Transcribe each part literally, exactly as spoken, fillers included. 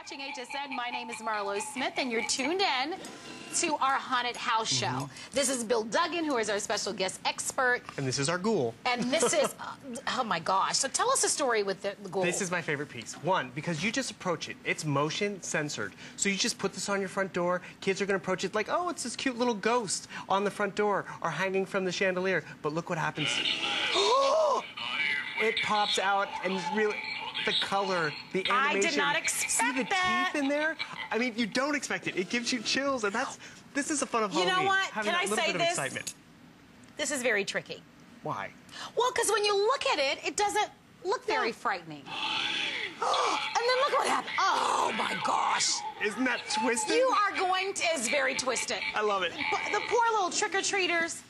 watching H S N. My name is Marlo Smith, and you're tuned in to our haunted house show. Mm-hmm. This is Bill Duggan, who is our special guest expert. And this is our ghoul. And this is, uh, oh my gosh. So tell us a story with the, the ghoul. This is my favorite piece. One, because you just approach it. It's motion censored. So you just put this on your front door. Kids are going to approach it like, oh, it's this cute little ghost on the front door or hanging from the chandelier. But look what happens. It pops out and really... The color, the animation. I did not expect that. See the that. teeth in there? I mean, you don't expect it. It gives you chills, and that's this is the fun of Halloween. You know what? Having Can I say this? Excitement. This is very tricky. Why? Well, because when you look at it, it doesn't look very yeah. frightening. Oh, and then look what happened. Oh my gosh! Isn't that twisted? You are going to. It's very twisted. I love it. But the poor little trick or treaters.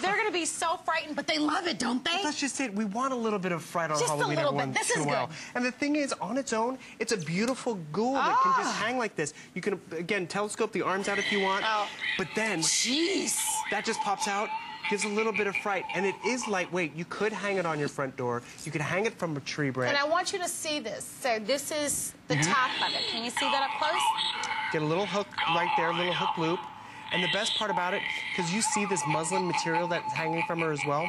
They're going to be so frightened, but they love it, don't they? Well, that's just it. We want a little bit of fright on just Halloween every once in a while. And the thing is, on its own, it's a beautiful ghoul ah. that can just hang like this. You can, again, telescope the arms out if you want, oh. but then Jeez. that just pops out, gives a little bit of fright, and it is lightweight. You could hang it on your front door. You could hang it from a tree branch. And I want you to see this. So this is the top of it. Can you see that up close? Get a little hook right there, a little hook loop. And the best part about it, because you see this muslin material that's hanging from her as well,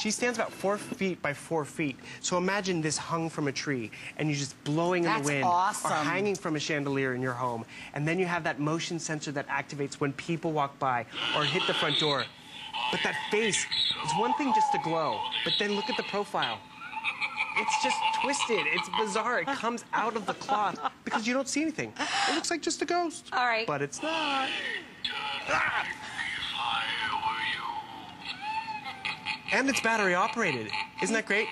she stands about four feet by four feet. So imagine this hung from a tree, and you're just blowing that's in the wind, awesome. or hanging from a chandelier in your home. And then you have that motion sensor that activates when people walk by or hit the front door. But that face, it's one thing just to glow, but then look at the profile. It's just twisted. It's bizarre. It comes out of the cloth because you don't see anything. It looks like just a ghost. All right. But it's not. Ah! And it's battery operated. Isn't that great?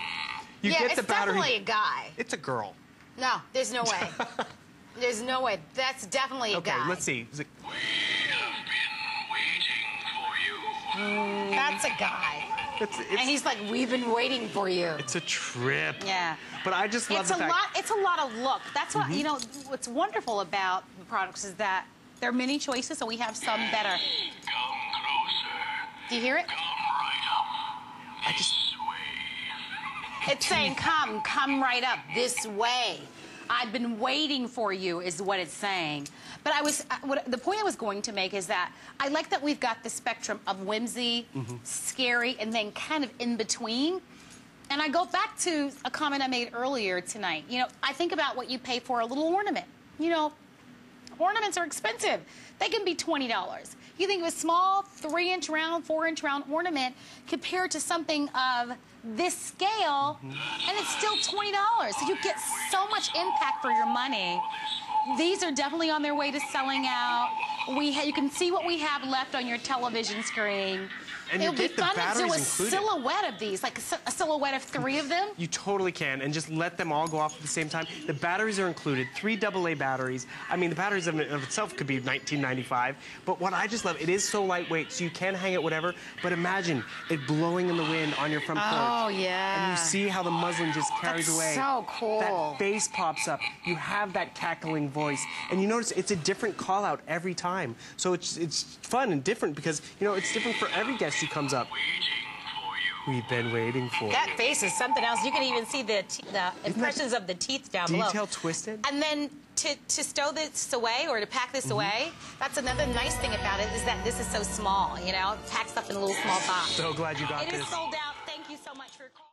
You yeah, get the battery. It's definitely a guy. It's a girl. No, there's no way. There's no way. That's definitely a okay, guy. Okay, let's see. Is it... We have been waiting for you. That's a guy. It's, it's, and he's like, we've been waiting for you. It's a trip. Yeah. But I just love it's the a fact... lot. It's a lot of look. That's what, mm-hmm. you know, what's wonderful about the products is that there are many choices, so we have some that are... Come closer. Do you hear it? Come right up I just... this way. It's saying, come, come right up this way. I've been waiting for you is what it's saying. But I was, what, the point I was going to make is that I like that we've got the spectrum of whimsy, mm-hmm. scary, and then kind of in between. And I go back to a comment I made earlier tonight. You know, I think about what you pay for a little ornament. You know, ornaments are expensive. They can be twenty dollars. You think of a small three-inch round, four-inch round ornament compared to something of this scale, mm-hmm. and it's still twenty dollars. So you get so much impact for your money. These are definitely on their way to selling out. We ha you can see what we have left on your television screen. And it'll be fun to do a silhouette of these, like a, a silhouette of three of them. You totally can, and just let them all go off at the same time. The batteries are included, three double A batteries. I mean, the batteries of, of itself could be nineteen ninety-five, but what I just love, it is so lightweight, so you can hang it whatever, but imagine it blowing in the wind on your front porch. Oh, yeah. And you see how the muslin just carries away. That's so cool. That face pops up. You have that cackling voice, and you notice it's a different call-out every time. So it's, it's fun and different because, you know, it's different for every guest. She comes up. We've been waiting for that you. Face is something else. You can even see the, the impressions of the teeth down detail below. Detail twisted. And then to, to stow this away or to pack this mm-hmm. away, that's another nice thing about it is that this is so small, you know, it packs up in a little small box. So glad you got it this. It is sold out. Thank you so much for calling.